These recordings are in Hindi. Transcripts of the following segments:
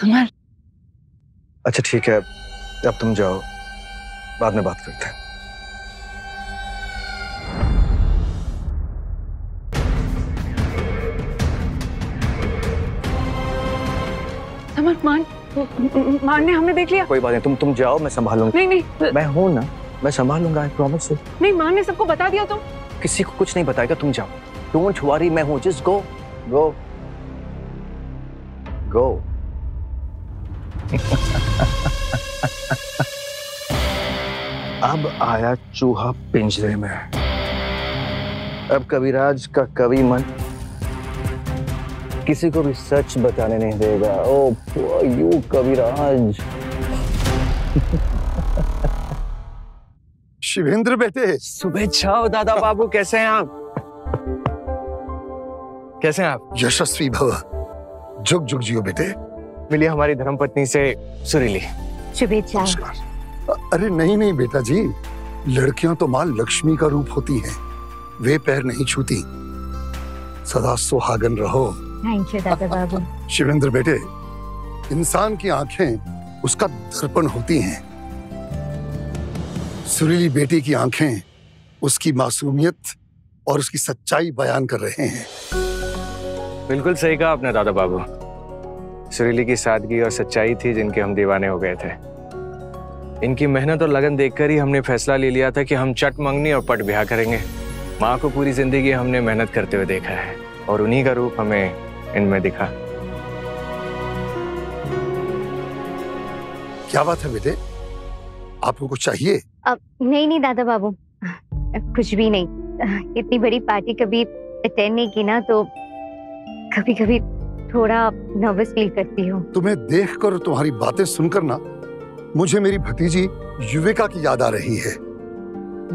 समर। अच्छा ठीक है, अब तुम जाओ, बाद में बात करते हैं। समर, मान ने हमें देख लिया। कोई बात नहीं, तुम जाओ, मैं संभालूंगा। नहीं नहीं, मैं हूँ ना, मैं संभालूंगा, आई प्रॉमिस। नहीं, मान ने सबको बता दिया। तुम किसी को कुछ नहीं बताएगा, तुम जाओ। डोंट वरी, मैं हूँ। Just go go go. अब आया चूहा पिंजरे में, अब कविराज का कवि मन किसी को भी सच बताने नहीं देगा। ओ यू कविराज। शिवेंद्र बेटे, शुभेच्छा हो दादा बाबू। कैसे हैं आप? कैसे हैं आप? यशस्वी भव, जुग जुग जियो बेटे। मिली हमारी धर्मपत्नी से सुरीली। शुभेच्छा। अरे नहीं नहीं बेटा जी, लड़कियां तो मां लक्ष्मी का रूप होती हैं, वे पैर नहीं छूती। सदा सुहागन रहो। थैंक यू दादा बाबू। शिवेंद्र बेटे, इंसान की आंखें उसका दर्पण होती हैं। सुरीली बेटी की आंखें उसकी मासूमियत और उसकी सच्चाई बयान कर रहे हैं। बिल्कुल सही कहा आपने दादा बाबू। सुरीली की सादगी और सच्चाई थी जिनके हम दीवाने हो गए थे। इनकी मेहनत और लगन देखकर ही हमने फैसला ले लिया था कि हम चट मंगनी और पट ब्याह करेंगे। माँ को पूरी जिंदगी हमने मेहनत करते हुए देखा है और उन्हीं का रूप हमें इनमें दिखा। क्या बात है बेटे, आपको कुछ चाहिए? नहीं नहीं दादा बाबू, कुछ भी नहीं। इतनी बड़ी पार्टी कभी अटेंड नहीं की ना, तो कभी कभी थोड़ा नर्वस फील करती हूँ। तुम्हें देखकर, तुम्हारी बातें सुनकर ना मुझे मेरी भतीजी युविका की याद आ रही है।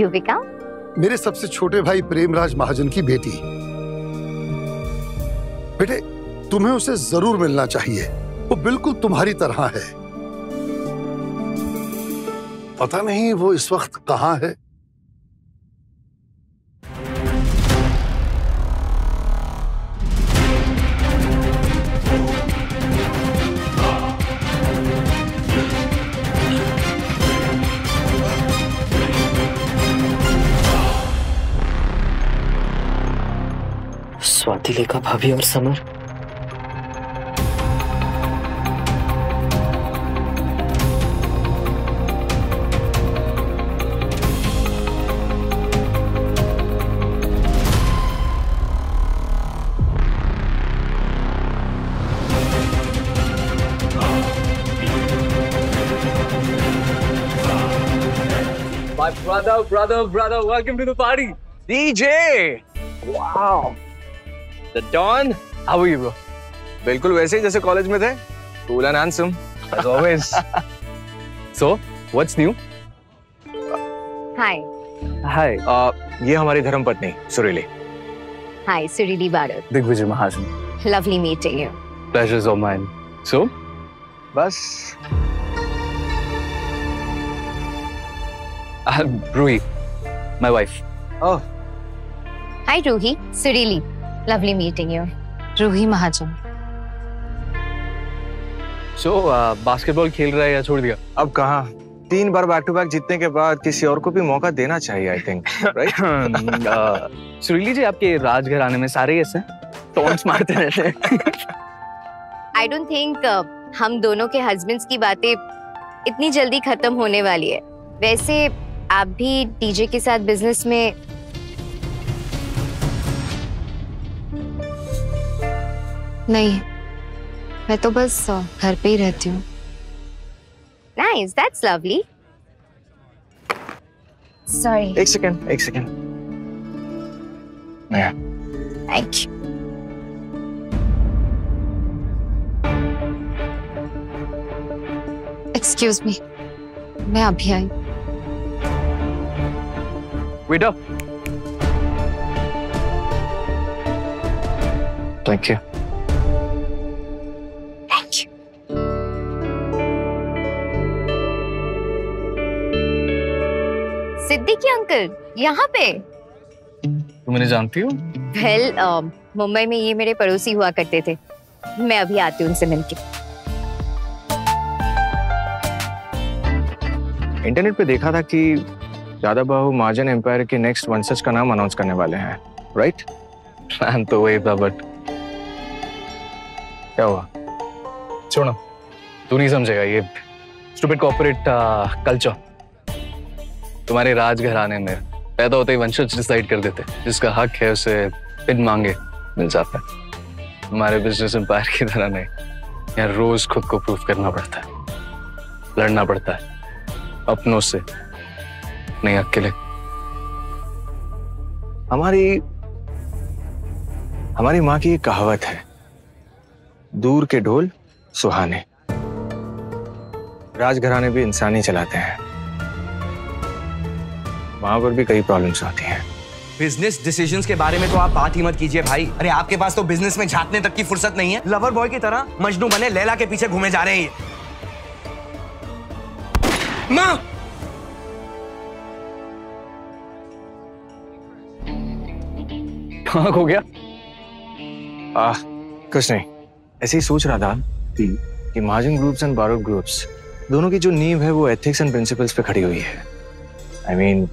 युविका? मेरे सबसे छोटे भाई प्रेमराज महाजन की बेटी। बेटे, तुम्हें उसे जरूर मिलना चाहिए, वो बिल्कुल तुम्हारी तरह है। पता नहीं वो इस वक्त कहाँ है। स्वाति लेखा भाभी और Samar, my brother, welcome to the party, DJ. Wow. The Don, how are you bro? बिल्कुल वैसे ही जैसे कॉलेज में थे, cool and handsome as always. So, what's new? Hi. Hi. ये हमारी धर्मपत्नी Surili. Hi, Surili Barot. Digvijay Mahajan. Lovely meeting you. Pleasure's all mine. So, बस। Ruhi, my wife. Oh. Hi Ruhi, सुरीली। Lovely meeting you, Ruhi Mahajan. So, basketball खेल रहा है या छोड़ दिया? अब कहाँ? 3 बार बैक-टू-बैक जीतने के बाद किसी और को भी मौका देना चाहिए, I think, right? सुरीली जी, आपके राजघर आने में सारे ऐसे टॉन्ट्स मारते रहते हैं। I don't think हम दोनों के हस्बैंड्स की बातें इतनी जल्दी खत्म होने वाली है। वैसे आप भी डीजे के साथ बिजनेस में। नहीं, मैं तो बस घर पे ही रहती हूँ। Nice, that's lovely. Sorry. एक सेकेंड। नया। Thank you. Excuse me, मैं अभी आई। Wait up. Thank you. सिद्धि की अंकल यहाँ पे? तुम मुझे जानती हो? Well, मुंबई में ये मेरे पड़ोसी हुआ करते थे। मैं अभी आती हूँ उनसे मिलके। इंटरनेट पे देखा था कि दादा बाबू महाजन एम्पायर के नेक्स्ट वंशज का नाम अनाउंस करने वाले हैं, राइट? प्लान तो वही था, बट क्या हुआ? छोड़ो, तू नहीं समझेगा ये स्टूपिड कॉर्पोरेट कल्चर। तुम्हारे राजघराने में पैदा होते ही वंशज डिसाइड कर देते, जिसका हक है उसे बिन मांगे मिल जाता है। हमारे बिजनेस एम्पायर की तरह नहीं, यहाँ रोज खुद को प्रूफ करना पड़ता है, लड़ना पड़ता है अपनों से, नहीं अकेले। हमारी माँ की एक कहावत है, दूर के ढोल सुहाने। राजघराने भी इंसान ही चलाते हैं, वहां पर भी कई प्रॉब्लम्स आती हैं। बिजनेस डिसीजंस के बारे में तो आप बात ही मत कीजिए भाई। अरे आपके पास तो बिजनेस में झांकने तक की फुर्सत नहीं है। लवर बॉय की तरह मजनू बने लैला के पीछे घूमे जा रहे हैं। माँ, कहाँ हो गया? कुछ नहीं, ऐसे ही सोच रहा था कि Mahajan groups and Barot groups दोनों की जो नींव है वो एथिक्स एंड प्रिंसिपल्स पे खड़ी हुई है। आई मीन,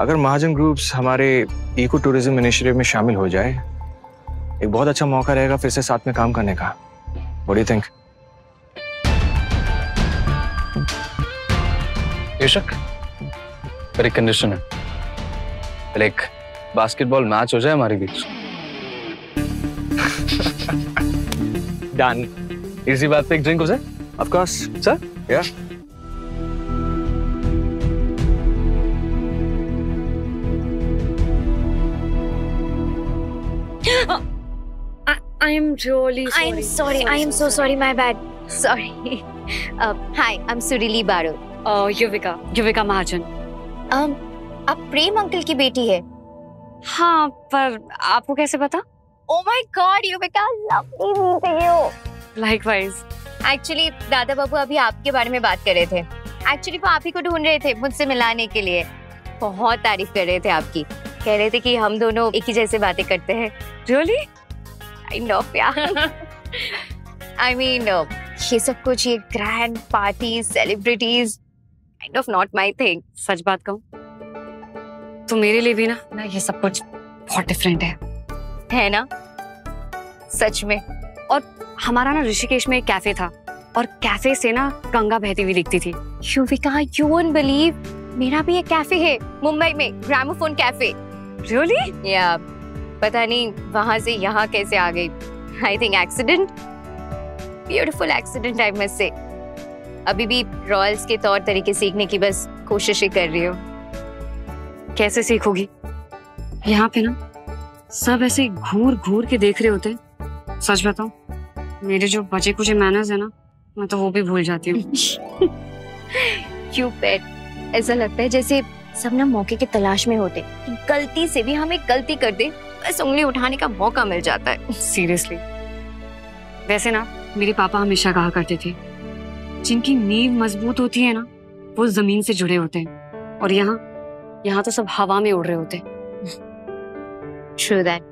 अगर महाजन ग्रुप्स हमारे इको टूरिज्म इनिशिएटिव में शामिल हो जाए, एक बहुत अच्छा मौका रहेगा फिर से साथ में काम करने का। What do you think? बेशक, पर एक कंडीशन है, पहले एक बास्केटबॉल मैच हो जाए हमारे बीच। डन। इसी बात पे एक ड्रिंक हो जाए। ऑफ कोर्स सर, या I am really sorry, I am so sorry, my bad, sorry. Hi, I am Surili Barot. Yuvika महाजन। आप प्रेम अंकल की बेटी है? हाँ, पर आपको कैसे पता? Oh my god Yuvika, lovely meeting you. Likewise. Actually, दादा बाबू अभी आपके बारे में बात कर रहे थे। Actually, वो आप ही को ढूंढ रहे थे मुझसे मिलाने के लिए। बहुत तारीफ कर रहे थे आपकी, कह रहे थे कि हम दोनों एक ही जैसे बातें करते हैं। Really? I know, yeah. I mean, ये सब कुछ, ये grand parties, celebrities, kind of not my thing. सच बात कहूँ तो मेरे लिए भी ना ये सब कुछ बहुत डिफरेंट है ना, सच में। और हमारा ना ऋषिकेश में एक कैफे था, और कैफे से ना गंगा बहती हुई दिखती थी। युविका, you won't believe, मेरा भी एक कैफे है मुंबई में, ग्रामोफोन कैफे। Really? Yeah, पता नहीं वहाँ से यहाँ कैसे आ गई। I think accident, beautiful accident I must say। अभी भी रॉयल्स के तौर तरीके सीखने की बस कोशिश ही कर रही हो। कैसे सीखोगी? यहाँ पे ना सब ऐसे घूर घूर के देख रहे होते। सच बताऊं, मेरे जो बचे कुछ मैनर्स है ना, मैं तो वो भी भूल जाती हूँ। क्यों पेट, ऐसा लगता है जैसे सब ना मौके की तलाश में होते कि गलती से भी हम एक गलती कर दे, बस उंगली उठाने का मौका मिल जाता है। सीरियसली। वैसे ना मेरे पापा हमेशा कहा करते थे, जिनकी नींव मजबूत होती है ना वो जमीन से जुड़े होते हैं, और यहाँ तो सब हवा में उड़ रहे होते। True that.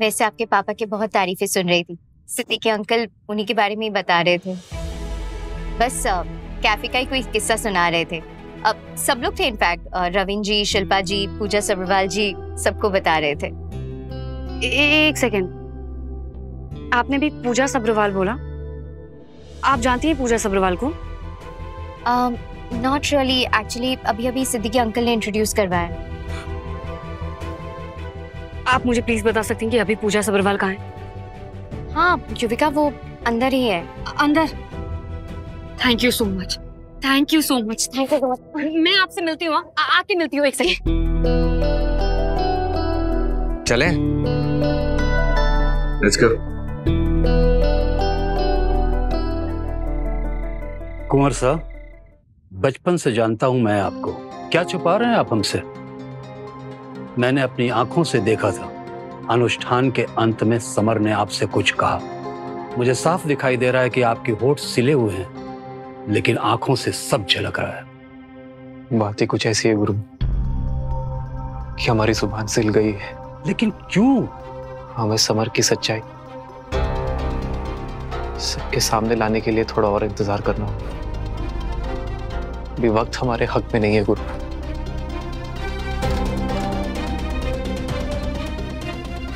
वैसे आपके पापा की बहुत तारीफें सुन रही थी, सिद्धि के अंकल उन्हीं के बारे में ही बता रहे थे। बस कैफे का ही कोई किस्सा सुना रहे थे। अब सब लोग थे, इनफैक्ट रविंद्र जी, शिल्पा जी, पूजा सबरवाल जी, सबको बता रहे थे। एक सेकेंड, आपने भी पूजा सबरवाल बोला? आप जानती हैं पूजा सबरवाल को? नॉट रियली, एक्चुअली अभी अभी सिद्धि के अंकल ने इंट्रोड्यूस करवाया। आप मुझे प्लीज बता सकती हैं कि अभी पूजा सबरवाल कहाँ है? हाँ युविका, वो अंदर ही है। अंदर? Thank you so much, thank you so much, thank you so much. मैं आपसे मिलती हूँ, आके मिलती हूँ। एक सेकंड, चलें? Let's go. कुमार साहब, बचपन से जानता हूँ मैं आपको, क्या छुपा रहे हैं आप हमसे? मैंने अपनी आंखों से देखा था, अनुष्ठान के अंत में समर ने आपसे कुछ कहा। मुझे साफ दिखाई दे रहा है कि आपके होठ सिले हुए हैं, लेकिन आंखों से सब झलक रहा है। बातें कुछ ऐसी है गुरु कि हमारी जुबान सिल गई है, लेकिन क्यों? हमें समर की सच्चाई सबके सामने लाने के लिए थोड़ा और इंतजार करना होगा। अभी वक्त हमारे हक में नहीं है गुरु।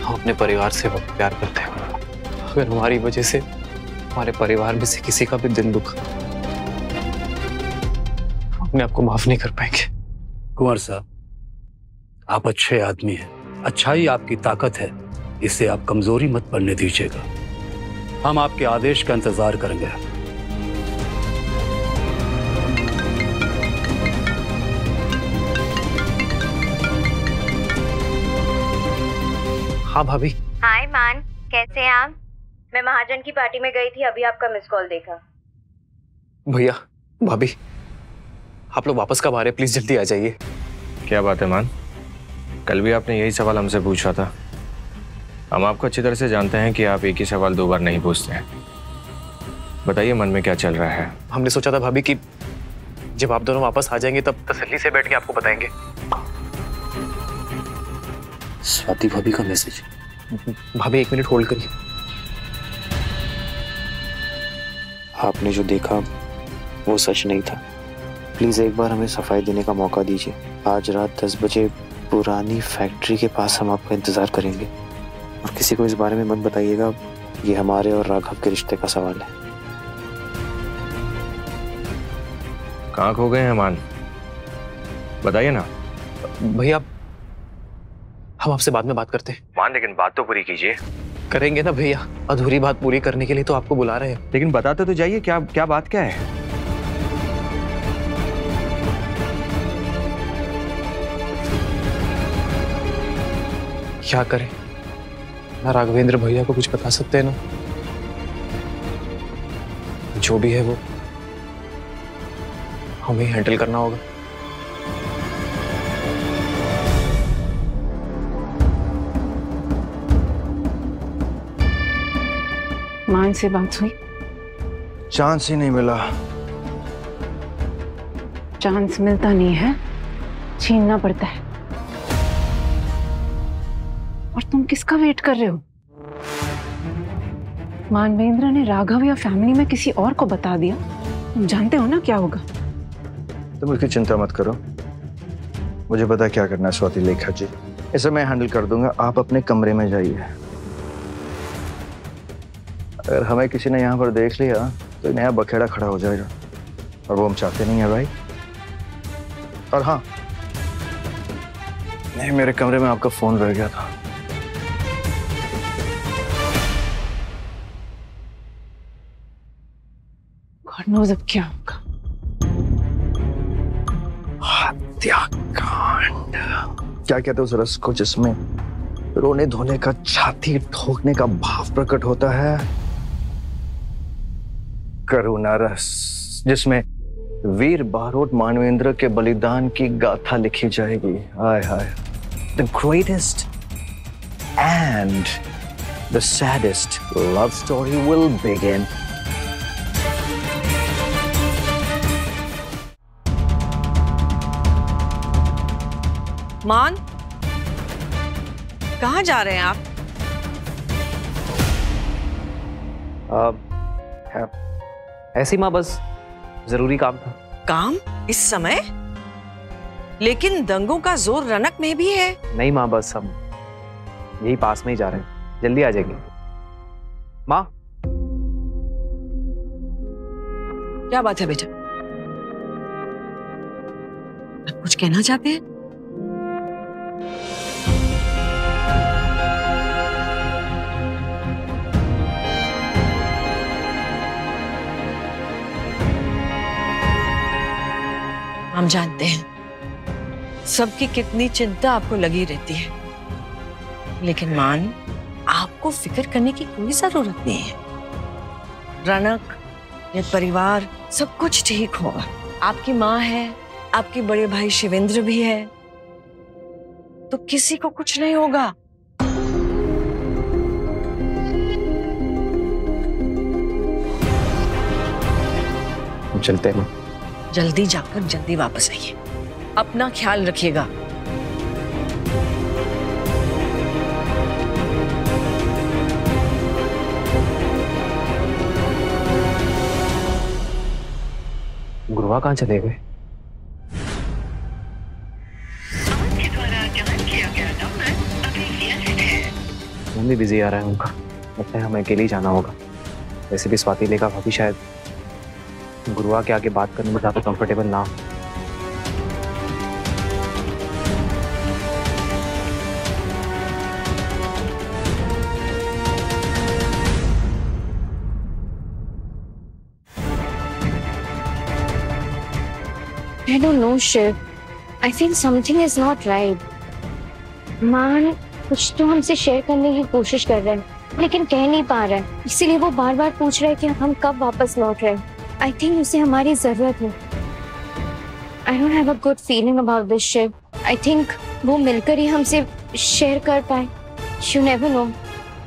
हम अपने परिवार से बहुत प्यार करते हैं। अगर हमारी वजह से हमारे परिवार में से किसी का भी दिल दुखा, अपने आप को माफ नहीं कर पाएंगे। कुंवर साहब, आप अच्छे आदमी हैं, अच्छाई आपकी ताकत है, इसे आप कमजोरी मत पड़ने दीजिएगा। हम आपके आदेश का इंतजार करेंगे। हाँ भाभी। हाय मान, कैसे हैं आप? मैं महाजन की पार्टी में गई थी, अभी आपका मिस कॉल देखा। भैया, भाभी, आप लोग वापस कब आ रहे हैं? प्लीज जल्दी आ जाइए। क्या बात है मान, कल भी आपने यही सवाल हमसे पूछा था। हम आपको अच्छी तरह से जानते हैं कि आप एक ही सवाल दो बार नहीं पूछते हैं। बताइए मन में क्या चल रहा है? हमने सोचा था भाभी कि जब आप दोनों वापस आ जाएंगे तब तसल्ली से बैठ के आपको बताएंगे। स्वाति भाभी का मैसेज। भाभी एक मिनट होल्ड करिए। आपने जो देखा वो सच नहीं था। प्लीज एक बार हमें सफाई देने का मौका दीजिए। आज रात 10 बजे पुरानी फैक्ट्री के पास हम आपका इंतजार करेंगे और किसी को इस बारे में मत बताइएगा। ये हमारे और राघव के रिश्ते का सवाल है। कहाँ खो गए हैं मान, बताइए ना। भैया हम आपसे बाद में बात करते हैं। मान लेकिन बात तो पूरी कीजिए। करेंगे ना भैया, अधूरी बात पूरी करने के लिए तो आपको बुला रहे हैं। लेकिन बताते तो जाइए, क्या क्या बात क्या है? क्या करें ना, राघवेंद्र भैया को कुछ बता सकते हैं ना। जो भी है वो हमें हैंडल करना होगा। मान से बात हुई? चांस ही नहीं मिला। चांस मिलता नहीं है, छीनना पड़ता है। और तुम किसका वेट कर रहे हो? मानवेंद्र ने राघव या फैमिली में किसी और को बता दिया, तुम जानते हो ना क्या होगा। तुम उसकी चिंता मत करो, मुझे पता क्या करना है स्वाति लेखा जी। ऐसा मैं हैंडल कर दूंगा, आप अपने कमरे में जाइए। अगर हमें किसी ने यहाँ पर देख लिया तो नया बखेड़ा खड़ा हो जाएगा और वो हम चाहते नहीं है भाई। और हाँ, नहीं मेरे कमरे में आपका फोन रह गया था। God knows अब क्या होगा। हत्याकांड क्या कहते उस रस को जिसमें रोने धोने का, छाती ठोकने का भाव प्रकट होता है। करुणा रस जिसमें वीर बारोट मानवेंद्र के बलिदान की गाथा लिखी जाएगी। हाय हाय। The greatest and the saddest love story will begin. मान, कहाँ जा रहे हैं आप? ऐसी माँ, बस जरूरी काम था। काम इस समय? लेकिन दंगों का जोर रनक में भी है। नहीं माँ, बस हम यही पास में ही जा रहे हैं, जल्दी आ जाएंगे। माँ। क्या बात है बेटा, आप कुछ कहना चाहते हैं? हम जानते हैं सबकी कितनी चिंता आपको लगी रहती है, लेकिन मान, आपको फिक्र करने की कोई जरूरत नहीं है। रनक या परिवार सब कुछ ठीक होगा। आपकी माँ है, आपके बड़े भाई शिवेंद्र भी है, तो किसी को कुछ नहीं होगा। चलते हैं माँ। जल्दी जाकर जल्दी वापस आइए। अपना ख्याल रखिएगा। गुरुआ कहाँ चले गए? फोन भी बिजी आ रहा है उनका, लगता है हमें अकेले ही जाना होगा। वैसे भी स्वाति लेखा भाभी शायद गुरुआ के आगे बात करने में ज़्यादा कंफर्टेबल ना। I don't know, Shiv. I feel something is not right. मान कुछ तो हमसे शेयर करने की कोशिश कर रहे हैं, लेकिन कह नहीं पा रहा है, इसीलिए वो बार बार पूछ रहा है कि हम कब वापस लौट रहे हैं। आई थिंक उसे हमारी जरूरत है। I don't have a good feeling about this, Shiv. I think वो मिलकर ही हमसे शेयर कर पाए। You never know.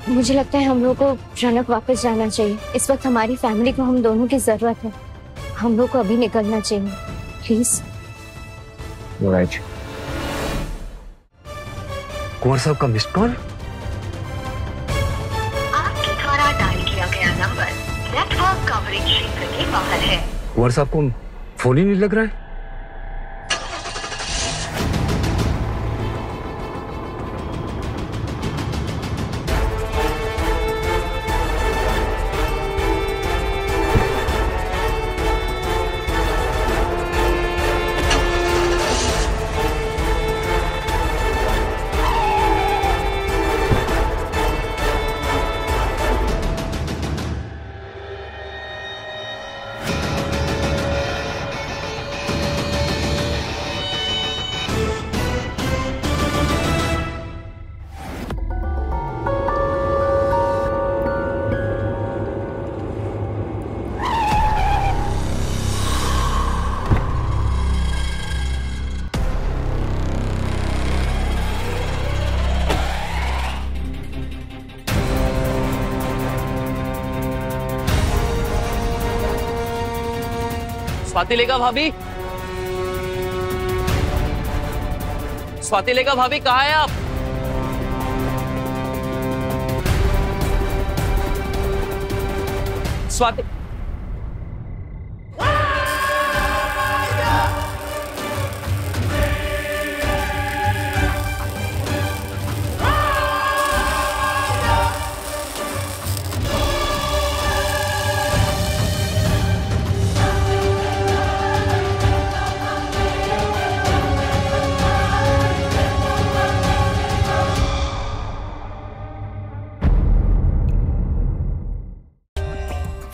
मुझे लगता है हम लोग को रनक वापस जाना चाहिए। इस वक्त हमारी फैमिली को हम दोनों की जरूरत है। हम लोग को अभी निकलना चाहिए, प्लीज। राइट। कुंवर साहब का मिस्ड कॉल? आपके द्वारा डायल किया गया नंबर नेटवर्क कवरेज क्षेत्र के बाहर है। कुंवर साहब को फोन ही नहीं लग रहा है। स्वाति लेखा भाभी, स्वाति लेखा भाभी कहाँ है आप? स्वाति,